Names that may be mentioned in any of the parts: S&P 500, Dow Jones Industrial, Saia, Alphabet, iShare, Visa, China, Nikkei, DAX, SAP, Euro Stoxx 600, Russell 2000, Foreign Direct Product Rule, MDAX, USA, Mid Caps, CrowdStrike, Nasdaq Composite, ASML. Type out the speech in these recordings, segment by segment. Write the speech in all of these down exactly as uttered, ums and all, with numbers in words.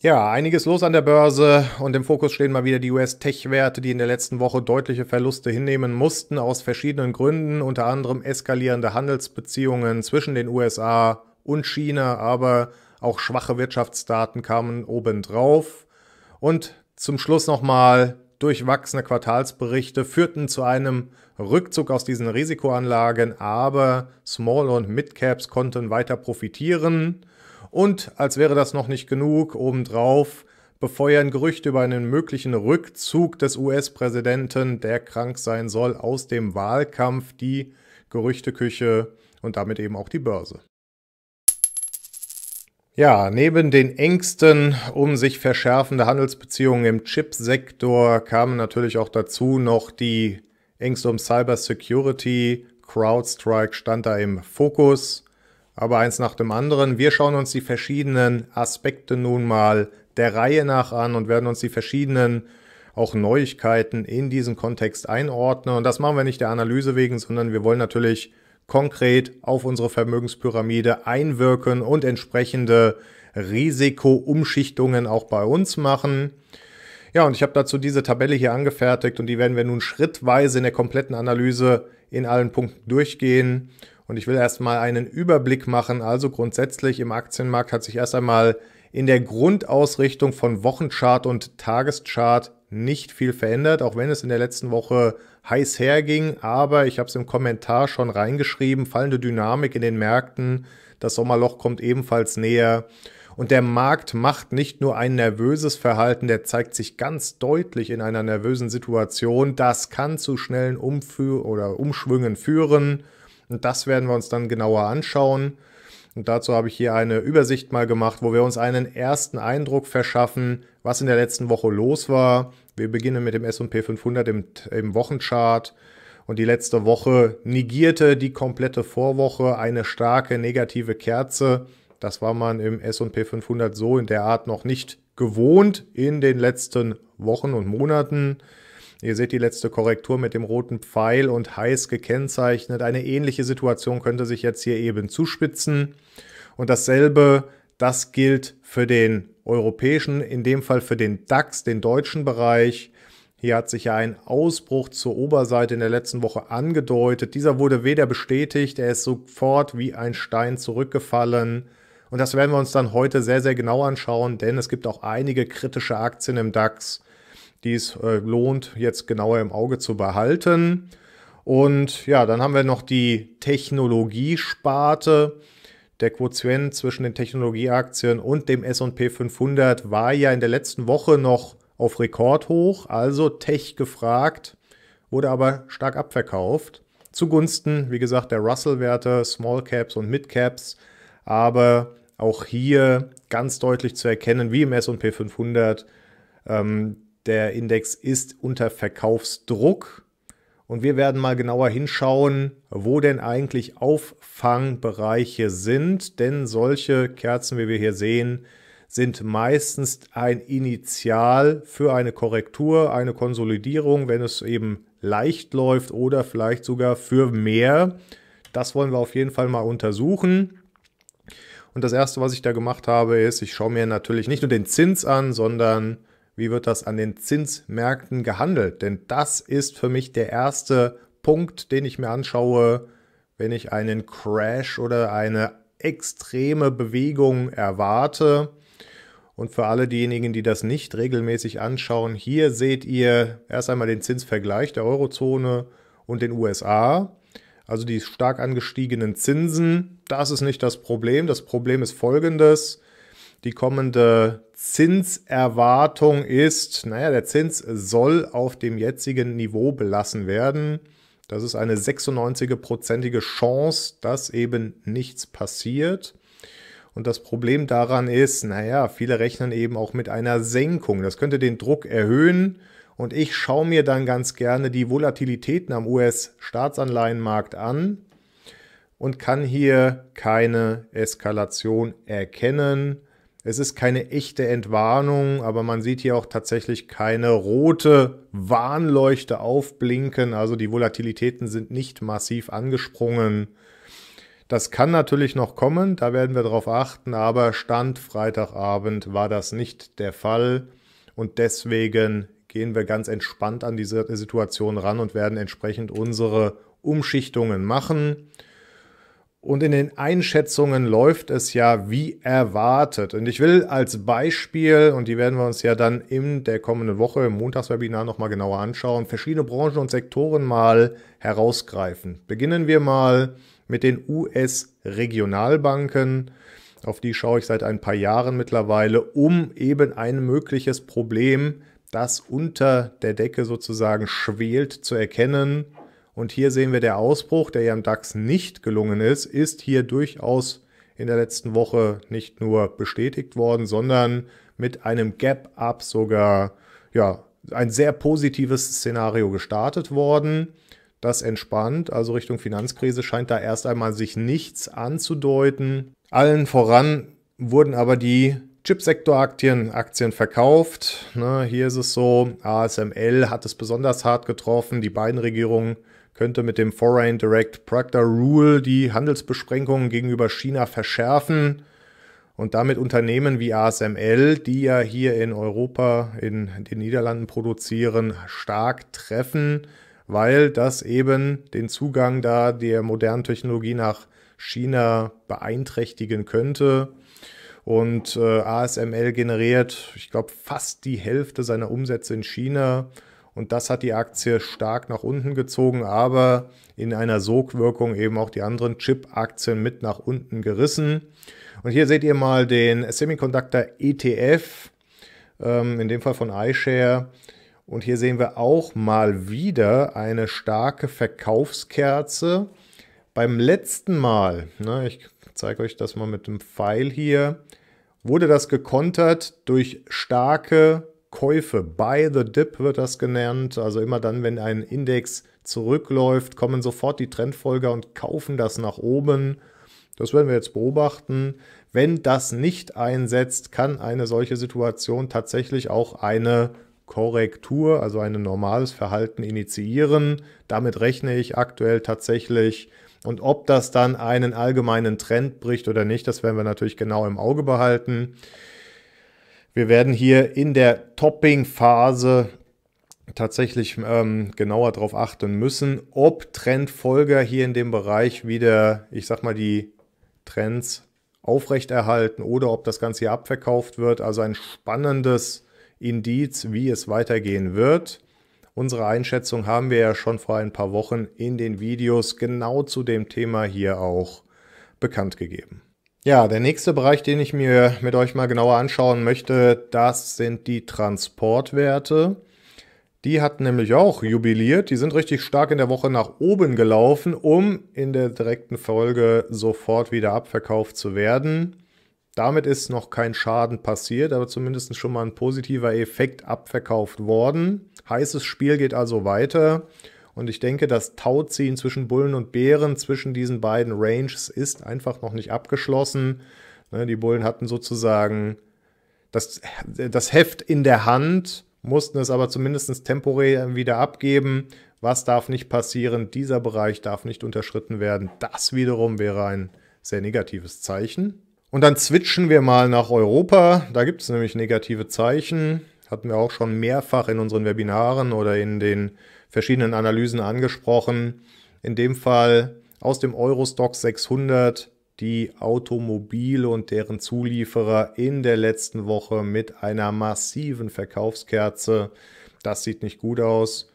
Ja, einiges los an der Börse und im Fokus stehen mal wieder die U S-Tech-Werte, die in der letzten Woche deutliche Verluste hinnehmen mussten aus verschiedenen Gründen, unter anderem eskalierende Handelsbeziehungen zwischen den U S A und China, aber auch schwache Wirtschaftsdaten kamen obendrauf. Und zum Schluss nochmal, durchwachsene Quartalsberichte führten zu einem Rückzug aus diesen Risikoanlagen, aber Small- und Mid-Caps konnten weiter profitieren. Und als wäre das noch nicht genug, obendrauf befeuern Gerüchte über einen möglichen Rückzug des U S-Präsidenten, der krank sein soll, aus dem Wahlkampf, die Gerüchteküche und damit eben auch die Börse. Ja, neben den Ängsten um sich verschärfende Handelsbeziehungen im Chipsektor kamen natürlich auch dazu noch die Ängste um Cybersecurity. CrowdStrike stand da im Fokus. Aber eins nach dem anderen. Wir schauen uns die verschiedenen Aspekte nun mal der Reihe nach an und werden uns die verschiedenen auch Neuigkeiten in diesem Kontext einordnen. Und das machen wir nicht der Analyse wegen, sondern wir wollen natürlich konkret auf unsere Vermögenspyramide einwirken und entsprechende Risikoumschichtungen auch bei uns machen. Ja, und ich habe dazu diese Tabelle hier angefertigt und die werden wir nun schrittweise in der kompletten Analyse in allen Punkten durchgehen. Und ich will erstmal einen Überblick machen. Also grundsätzlich im Aktienmarkt hat sich erst einmal in der Grundausrichtung von Wochenchart und Tageschart nicht viel verändert, auch wenn es in der letzten Woche heiß herging. Aber ich habe es im Kommentar schon reingeschrieben, fallende Dynamik in den Märkten, das Sommerloch kommt ebenfalls näher. Und der Markt macht nicht nur ein nervöses Verhalten, der zeigt sich ganz deutlich in einer nervösen Situation. Das kann zu schnellen Umfü- oder Umschwüngen führen. Und das werden wir uns dann genauer anschauen. Und dazu habe ich hier eine Übersicht mal gemacht, wo wir uns einen ersten Eindruck verschaffen, was in der letzten Woche los war. Wir beginnen mit dem S und P fünfhundert im, im Wochenchart. Und die letzte Woche negierte die komplette Vorwoche eine starke negative Kerze. Das war man im S und P fünfhundert so in der Art noch nicht gewohnt in den letzten Wochen und Monaten. Ihr seht die letzte Korrektur mit dem roten Pfeil und heiß gekennzeichnet. Eine ähnliche Situation könnte sich jetzt hier eben zuspitzen. Und dasselbe, das gilt für den europäischen, in dem Fall für den DAX, den deutschen Bereich. Hier hat sich ja ein Ausbruch zur Oberseite in der letzten Woche angedeutet. Dieser wurde weder bestätigt, er ist sofort wie ein Stein zurückgefallen. Und das werden wir uns dann heute sehr, sehr genau anschauen, denn es gibt auch einige kritische Aktien im DAX, die es äh, lohnt, jetzt genauer im Auge zu behalten. Und ja, dann haben wir noch die Technologiesparte. Der Quotient zwischen den Technologieaktien und dem S und P fünfhundert war ja in der letzten Woche noch auf Rekordhoch, also Tech gefragt, wurde aber stark abverkauft. Zugunsten, wie gesagt, der Russell-Werte, Small Caps und Mid Caps, aber auch hier ganz deutlich zu erkennen, wie im S und P fünfhundert, ähm, der Index ist unter Verkaufsdruck und wir werden mal genauer hinschauen, wo denn eigentlich Auffangbereiche sind, denn solche Kerzen, wie wir hier sehen, sind meistens ein Initial für eine Korrektur, eine Konsolidierung, wenn es eben leicht läuft oder vielleicht sogar für mehr. Das wollen wir auf jeden Fall mal untersuchen. Und das Erste, was ich da gemacht habe, ist, ich schaue mir natürlich nicht nur den Zins an, sondern wie wird das an den Zinsmärkten gehandelt? Denn das ist für mich der erste Punkt, den ich mir anschaue, wenn ich einen Crash oder eine extreme Bewegung erwarte. Und für alle diejenigen, die das nicht regelmäßig anschauen, hier seht ihr erst einmal den Zinsvergleich der Eurozone und den U S A. Also die stark angestiegenen Zinsen, das ist nicht das Problem. Das Problem ist folgendes. Die kommende Zinserwartung ist, naja, der Zins soll auf dem jetzigen Niveau belassen werden. Das ist eine sechsundneunzig-prozentige Chance, dass eben nichts passiert. Und das Problem daran ist, naja, viele rechnen eben auch mit einer Senkung. Das könnte den Druck erhöhen. Und ich schaue mir dann ganz gerne die Volatilitäten am U S-Staatsanleihenmarkt an und kann hier keine Eskalation erkennen. Es ist keine echte Entwarnung, aber man sieht hier auch tatsächlich keine rote Warnleuchte aufblinken. Also die Volatilitäten sind nicht massiv angesprungen. Das kann natürlich noch kommen, da werden wir darauf achten, aber Stand Freitagabend war das nicht der Fall und deswegen gehen wir ganz entspannt an diese Situation ran und werden entsprechend unsere Umschichtungen machen. Und in den Einschätzungen läuft es ja wie erwartet. Und ich will als Beispiel, und die werden wir uns ja dann in der kommenden Woche im Montagswebinar nochmal genauer anschauen, verschiedene Branchen und Sektoren mal herausgreifen. Beginnen wir mal mit den U S-Regionalbanken. Auf die schaue ich seit ein paar Jahren mittlerweile, um eben ein mögliches Problem, das unter der Decke sozusagen schwelt, zu erkennen. Und hier sehen wir, der Ausbruch, der ja im DAX nicht gelungen ist, ist hier durchaus in der letzten Woche nicht nur bestätigt worden, sondern mit einem Gap-Up sogar ja, ein sehr positives Szenario gestartet worden. Das entspannt, also Richtung Finanzkrise scheint da erst einmal sich nichts anzudeuten. Allen voran wurden aber die Chipsektor-Aktien Aktien verkauft. Ne, hier ist es so, A S M L hat es besonders hart getroffen. Die beiden Regierungen könnte mit dem Foreign Direct Product Rule die Handelsbeschränkungen gegenüber China verschärfen und damit Unternehmen wie A S M L, die ja hier in Europa, in den Niederlanden produzieren, stark treffen, weil das eben den Zugang da der modernen Technologie nach China beeinträchtigen könnte. Und äh, A S M L generiert, ich glaube, fast die Hälfte seiner Umsätze in China. Und das hat die Aktie stark nach unten gezogen, aber in einer Sogwirkung eben auch die anderen Chip-Aktien mit nach unten gerissen. Und hier seht ihr mal den Semiconductor E T F, ähm, in dem Fall von iShare. Und hier sehen wir auch mal wieder eine starke Verkaufskerze. Beim letzten Mal, ne, ich zeige euch das mal mit dem Pfeil hier, wurde das gekontert durch starke Käufe. Buy the dip wird das genannt. Also immer dann, wenn ein Index zurückläuft, kommen sofort die Trendfolger und kaufen das nach oben. Das werden wir jetzt beobachten. Wenn das nicht einsetzt, kann eine solche Situation tatsächlich auch eine Korrektur, also ein normales Verhalten initiieren. Damit rechne ich aktuell tatsächlich. Und ob das dann einen allgemeinen Trend bricht oder nicht, das werden wir natürlich genau im Auge behalten. Wir werden hier in der Topping-Phase tatsächlich ähm, genauer darauf achten müssen, ob Trendfolger hier in dem Bereich wieder, ich sag mal, die Trends aufrechterhalten oder ob das Ganze hier abverkauft wird. Also ein spannendes Indiz, wie es weitergehen wird. Unsere Einschätzung haben wir ja schon vor ein paar Wochen in den Videos genau zu dem Thema hier auch bekannt gegeben. Ja, der nächste Bereich, den ich mir mit euch mal genauer anschauen möchte, das sind die Transportwerte. Die hatten nämlich auch jubiliert. Die sind richtig stark in der Woche nach oben gelaufen, um in der direkten Folge sofort wieder abverkauft zu werden. Damit ist noch kein Schaden passiert, aber zumindest schon mal ein positiver Effekt abverkauft worden. Heißes Spiel geht also weiter und ich denke, das Tauziehen zwischen Bullen und Bären, zwischen diesen beiden Ranges, ist einfach noch nicht abgeschlossen. Die Bullen hatten sozusagen das, das Heft in der Hand, mussten es aber zumindest temporär wieder abgeben. Was darf nicht passieren? Dieser Bereich darf nicht unterschritten werden. Das wiederum wäre ein sehr negatives Zeichen. Und dann switchen wir mal nach Europa. Da gibt es nämlich negative Zeichen. Hatten wir auch schon mehrfach in unseren Webinaren oder in den verschiedenen Analysen angesprochen. In dem Fall aus dem Euro Stoxx sechshundert die Automobile und deren Zulieferer in der letzten Woche mit einer massiven Verkaufskerze. Das sieht nicht gut aus.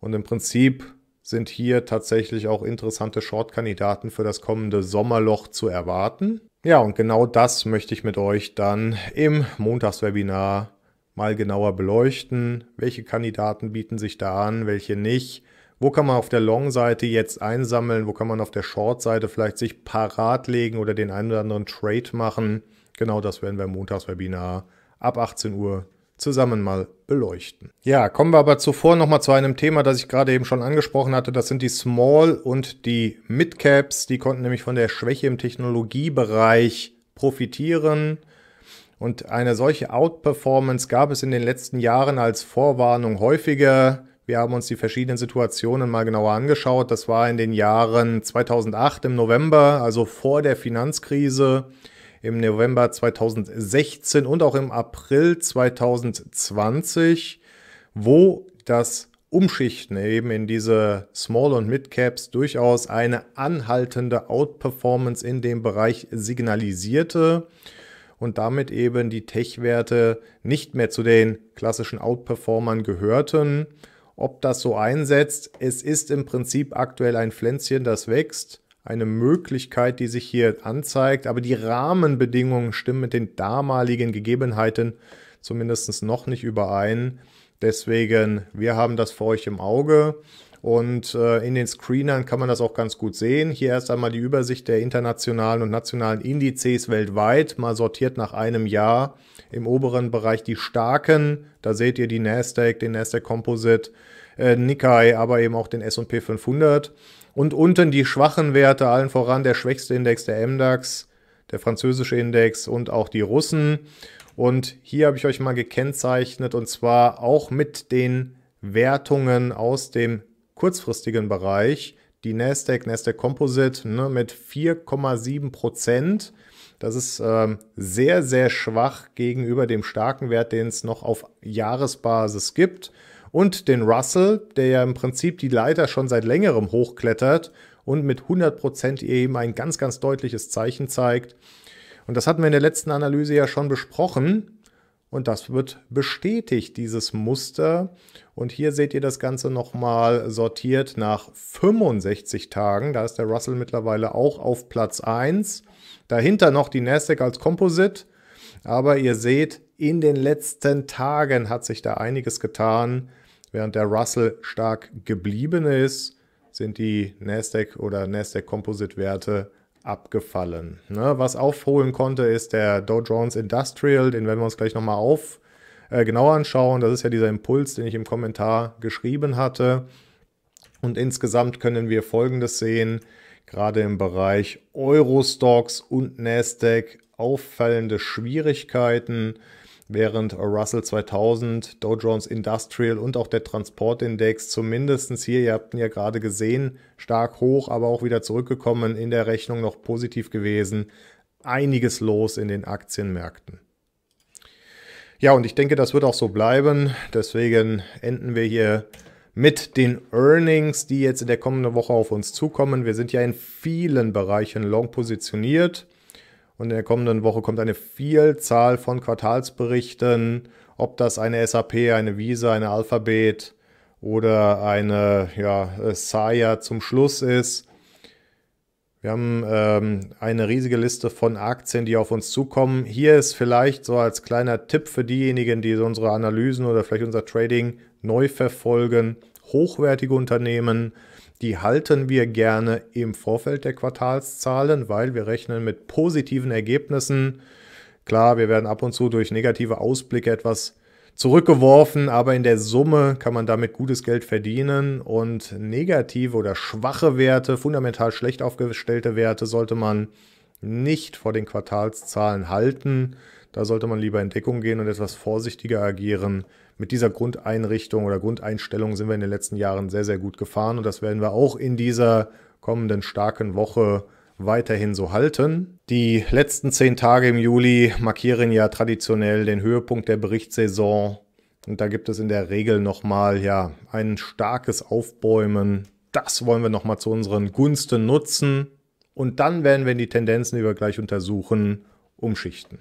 Und im Prinzip sind hier tatsächlich auch interessante Short-Kandidaten für das kommende Sommerloch zu erwarten. Ja, und genau das möchte ich mit euch dann im Montagswebinar mal genauer beleuchten. Welche Kandidaten bieten sich da an, welche nicht? Wo kann man auf der Long-Seite jetzt einsammeln? Wo kann man auf der Short-Seite vielleicht sich parat legen oder den einen oder anderen Trade machen? Genau das werden wir im Montagswebinar ab achtzehn Uhr zusammen mal beleuchten. Ja, kommen wir aber zuvor nochmal zu einem Thema, das ich gerade eben schon angesprochen hatte. Das sind die Small- und die Mid-Caps. Die konnten nämlich von der Schwäche im Technologiebereich profitieren. Und eine solche Outperformance gab es in den letzten Jahren als Vorwarnung häufiger. Wir haben uns die verschiedenen Situationen mal genauer angeschaut. Das war in den Jahren zweitausendacht im November, also vor der Finanzkrise, im November zweitausendsechzehn und auch im April zweitausendzwanzig, wo das Umschichten eben in diese Small- und Mid-Caps durchaus eine anhaltende Outperformance in dem Bereich signalisierte und damit eben die Tech-Werte nicht mehr zu den klassischen Outperformern gehörten. Ob das so einsetzt, es ist im Prinzip aktuell ein Pflänzchen, das wächst, eine Möglichkeit, die sich hier anzeigt, aber die Rahmenbedingungen stimmen mit den damaligen Gegebenheiten zumindest noch nicht überein. Deswegen, wir haben das für euch im Auge und äh, in den Screenern kann man das auch ganz gut sehen. Hier erst einmal die Übersicht der internationalen und nationalen Indizes weltweit, mal sortiert nach einem Jahr. Im oberen Bereich die starken, da seht ihr die Nasdaq, den Nasdaq Composite, äh, Nikkei, aber eben auch den S und P fünfhundert. Und unten die schwachen Werte, allen voran der schwächste Index, der M DAX, der französische Index und auch die Russen. Und hier habe ich euch mal gekennzeichnet und zwar auch mit den Wertungen aus dem kurzfristigen Bereich. Die Nasdaq, Nasdaq Composite ne, mit vier Komma sieben Prozent. Das ist ähm, sehr, sehr schwach gegenüber dem starken Wert, den es noch auf Jahresbasis gibt. Und den Russell, der ja im Prinzip die Leiter schon seit längerem hochklettert und mit hundert Prozent eben ein ganz, ganz deutliches Zeichen zeigt. Und das hatten wir in der letzten Analyse ja schon besprochen. Und das wird bestätigt, dieses Muster. Und hier seht ihr das Ganze nochmal sortiert nach fünfundsechzig Tagen. Da ist der Russell mittlerweile auch auf Platz eins. Dahinter noch die Nasdaq als Composite. Aber ihr seht, in den letzten Tagen hat sich da einiges getan. Während der Russell stark geblieben ist, sind die Nasdaq oder Nasdaq Composite Werte abgefallen. Ne? Was aufholen konnte, ist der Dow Jones Industrial, den werden wir uns gleich nochmal auf, äh, genauer anschauen. Das ist ja dieser Impuls, den ich im Kommentar geschrieben hatte. Und insgesamt können wir Folgendes sehen, gerade im Bereich Euro Stoxx und Nasdaq auffallende Schwierigkeiten, während Russell zweitausend, Dow Jones Industrial und auch der Transportindex zumindest hier, ihr habt ihn ja gerade gesehen, stark hoch, aber auch wieder zurückgekommen, in der Rechnung noch positiv gewesen. Einiges los in den Aktienmärkten. Ja, und ich denke, das wird auch so bleiben. Deswegen enden wir hier mit den Earnings, die jetzt in der kommenden Woche auf uns zukommen. Wir sind ja in vielen Bereichen long positioniert. Und in der kommenden Woche kommt eine Vielzahl von Quartalsberichten, ob das eine S A P, eine Visa, eine Alphabet oder eine ja, Saia zum Schluss ist. Wir haben ähm, eine riesige Liste von Aktien, die auf uns zukommen. Hier ist vielleicht so als kleiner Tipp für diejenigen, die unsere Analysen oder vielleicht unser Trading neu verfolgen, hochwertige Unternehmen. Die halten wir gerne im Vorfeld der Quartalszahlen, weil wir rechnen mit positiven Ergebnissen. Klar, wir werden ab und zu durch negative Ausblicke etwas zurückgeworfen, aber in der Summe kann man damit gutes Geld verdienen und negative oder schwache Werte, fundamental schlecht aufgestellte Werte sollte man nicht vor den Quartalszahlen halten. Da sollte man lieber in Deckung gehen und etwas vorsichtiger agieren. Mit dieser Grundeinrichtung oder Grundeinstellung sind wir in den letzten Jahren sehr, sehr gut gefahren und das werden wir auch in dieser kommenden starken Woche weiterhin so halten. Die letzten zehn Tage im Juli markieren ja traditionell den Höhepunkt der Berichtssaison und da gibt es in der Regel nochmal ja, ein starkes Aufbäumen. Das wollen wir nochmal zu unseren Gunsten nutzen und dann werden wir die Tendenzen, die wir gleich untersuchen, umschichten.